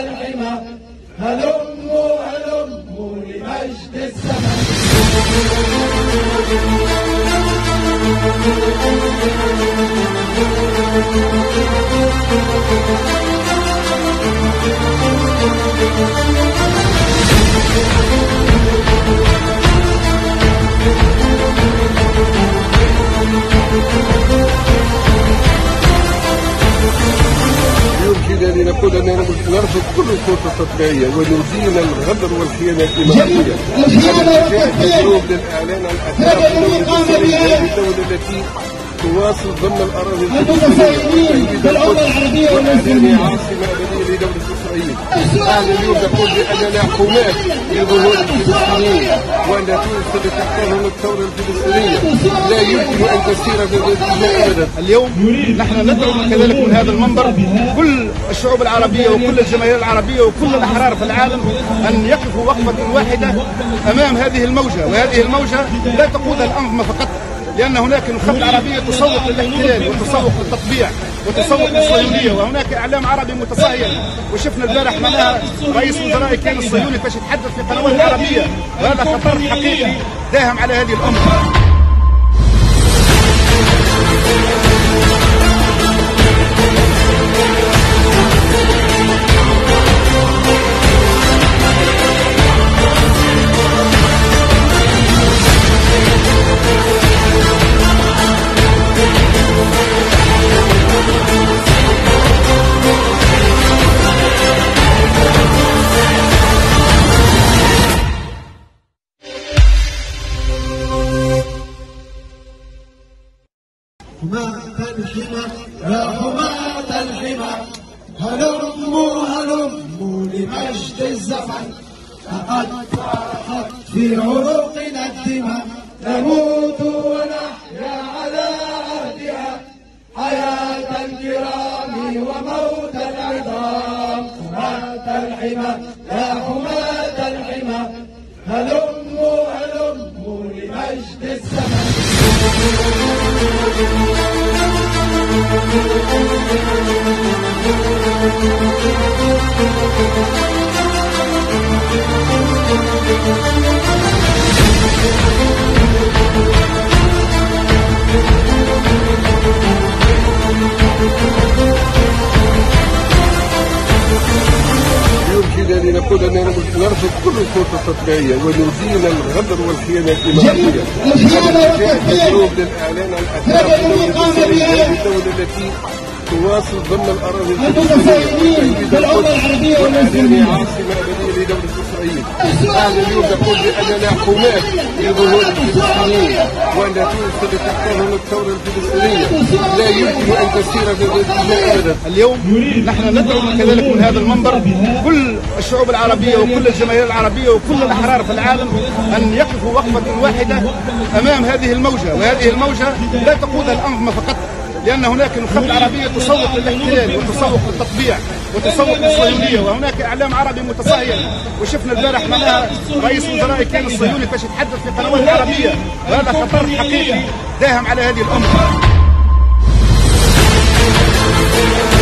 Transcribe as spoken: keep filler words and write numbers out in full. الحمى هلموا هلموا لمجد السماء. يمكن أن نقول أننا نرفض كل الخطط التطبيعية ونزيل الغدر والخيانة الإمامية. اليوم للإعلان عن أهداف الدولة التي تواصل ضمن الأراضي الفلسطينية وأنها عاصمة أبدية لدولة إسرائيل. أنا اليوم نقول بأننا حماة لظهور الفلسطينيين وأن تونس تتحتهم الثورة الفلسطينية لا يمكن أن تسير بضدها أبدا. اليوم نحن ندعو كذلك من هذا المنبر كل الشعوب العربية وكل الجماهير العربية وكل الأحرار في العالم أن يقفوا وقفة واحدة أمام هذه الموجة، وهذه الموجة لا تقودها الأنظمة فقط، لأن هناك نخبة عربية تسوق للاحتلال وتسوق للتطبيع وتسوق للصهيونية، وهناك إعلام عربي متصهين، وشفنا البارح منها رئيس وزراء كان الصهيوني فاش يتحدث في قنوات عربية، وهذا خطر حقيقي داهم على هذه الأمة. حماة الحمى يا حماة الحمى هلموا هلموا لمجد الزمن، لقد فرحت في عروقنا الدماء، نموت ونحيا على عهدها حياة الكرام وموت العظام. حماة الحمى يا حماة الحمى هلموا هلموا لمجد الزمن. يمكن أن نقول أننا نرفض كل الخطط التطبيعية ونزيل الغدر والخيانة الإمامية. اليوم للإعلان عن أهداف الدولة التي تواصل ضمن الأراضي الفلسطينية وأنها عاصمة أبدية لدولة إسرائيل. أنا اليوم نقول بأننا حماة لظهور الفلسطينيين وأن تونس تتحتهم الثورة الفلسطينية لا يمكن أن تسير بضدها أبدا. اليوم نحن ندعو كذلك من هذا المنبر كل الشعوب العربية وكل الجماهير العربية وكل الأحرار في العالم أن يقفوا وقفة واحدة أمام هذه الموجة، وهذه الموجة لا تقودها الأنظمة فقط، لأن هناك نخبة عربية تسوق للاحتلال وتسوق للتطبيع وتسوق للصهيونية، وهناك إعلام عربي متصهين، وشفنا البارح منها رئيس وزراء كان الصهيوني فاش يتحدث في قنوات عربية، وهذا خطر حقيقي داهم على هذه الأمة.